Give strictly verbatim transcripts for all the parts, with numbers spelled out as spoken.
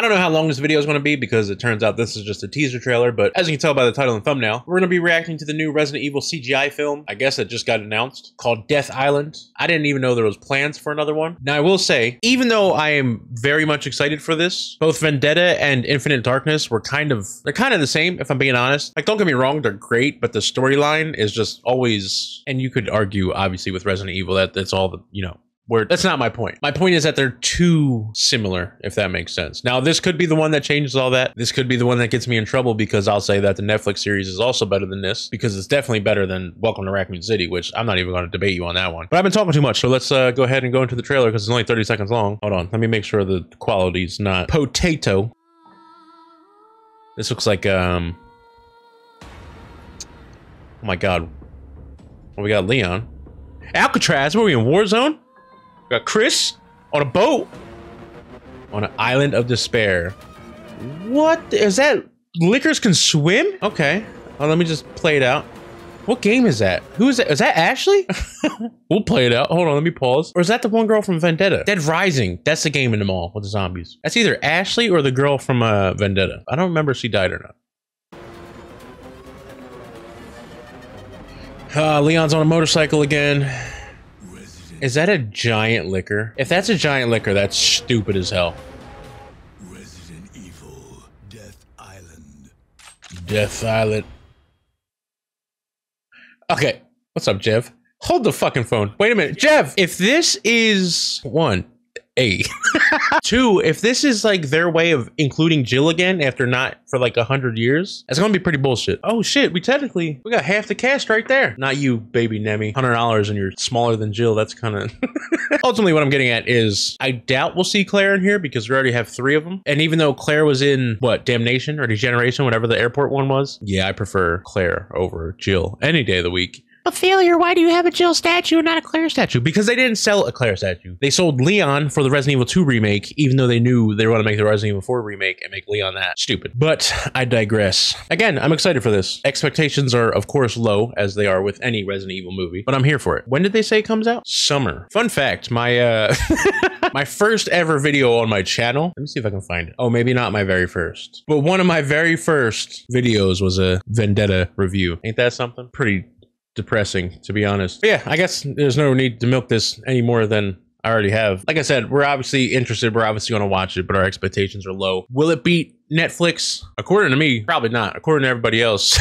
I don't know how long this video is going to be because it turns out this is just a teaser trailer, but as you can tell by the title and thumbnail, we're going to be reacting to the new Resident Evil C G I film, I guess, that just got announced, called Death Island. I didn't even know there was plans for another one. Now, I will say, even though I am very much excited for this, both Vendetta and Infinite Darkness were kind of, they're kind of the same, if I'm being honest. Like, don't get me wrong, they're great, but the storyline is just always, and you could argue, obviously, with Resident Evil, that that's all the, you know, Where, that's not my point. My point is that they're too similar, if that makes sense. Now, this could be the one that changes all that. This could be the one that gets me in trouble because I'll say that the Netflix series is also better than this because it's definitely better than Welcome to Raccoon City, which I'm not even going to debate you on that one. But I've been talking too much, so let's uh, go ahead and go into the trailer because it's only thirty seconds long. Hold on. Let me make sure the quality's not potato. This looks like, um... oh my god. Well, we got Leon. Alcatraz? Were we in Warzone? Got Chris on a boat on an island of despair. What is that? Lickers can swim? Okay. Oh, let me just play it out. What game is that? Who is that? Is that Ashley? We'll play it out. Hold on, let me pause. Or is that the one girl from Vendetta? Dead Rising. That's the game in the mall with the zombies. That's either Ashley or the girl from uh, Vendetta. I don't remember if she died or not. Uh, Leon's on a motorcycle again. Is that a giant licker? If that's a giant licker, that's stupid as hell. Resident Evil, Death Island. Death Island. Okay, what's up, Jeff? Hold the fucking phone. Wait a minute, Jeff, if this is one, A. Two, if this is like their way of including Jill again after not for like a hundred years, that's gonna be pretty bullshit. Oh shit, we technically, we got half the cast right there. Not you, baby Nemi. one hundred dollars and you're smaller than Jill, that's kind of... Ultimately, what I'm getting at is I doubt we'll see Claire in here because we already have three of them. And even though Claire was in, what, Damnation or Degeneration, whatever the airport one was. Yeah, I prefer Claire over Jill any day of the week. But Failure, why do you have a Jill statue and not a Claire statue? Because they didn't sell a Claire statue. They sold Leon for the Resident Evil two remake, even though they knew they were going to make the Resident Evil four remake and make Leon that. Stupid. But I digress. Again, I'm excited for this. Expectations are, of course, low, as they are with any Resident Evil movie, but I'm here for it. When did they say it comes out? Summer. Fun fact, my, uh... my first ever video on my channel. Let me see if I can find it. Oh, maybe not my very first. But one of my very first videos was a Vendetta review. Ain't that something? Pretty... depressing, to be honest. But yeah, I guess there's no need to milk this any more than I already have. Like I said, we're obviously interested. We're obviously going to watch it, but our expectations are low. Will it beat Netflix? According to me, probably not. According to everybody else.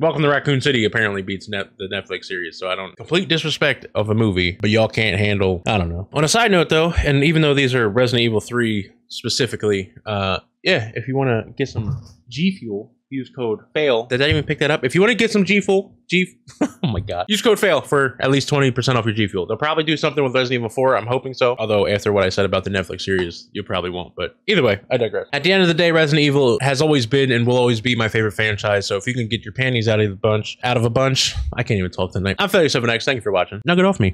Welcome to Raccoon City apparently beats net the Netflix series, so I don't... complete disrespect of a movie, but y'all can't handle... I don't know. On a side note, though, and even though these are Resident Evil three specifically, uh, yeah, if you want to get some G Fuel... use code FAIL. Did I even pick that up? If you want to get some G Fuel, G... oh my god. Use code FAIL for at least twenty percent off your G Fuel. They'll probably do something with Resident Evil four. I'm hoping so. Although after what I said about the Netflix series, you probably won't. But either way, I digress. At the end of the day, Resident Evil has always been and will always be my favorite franchise. So if you can get your panties out of the bunch, out of a bunch, I can't even talk tonight. I'm Failure seven X. Thank you for watching. Now get off me.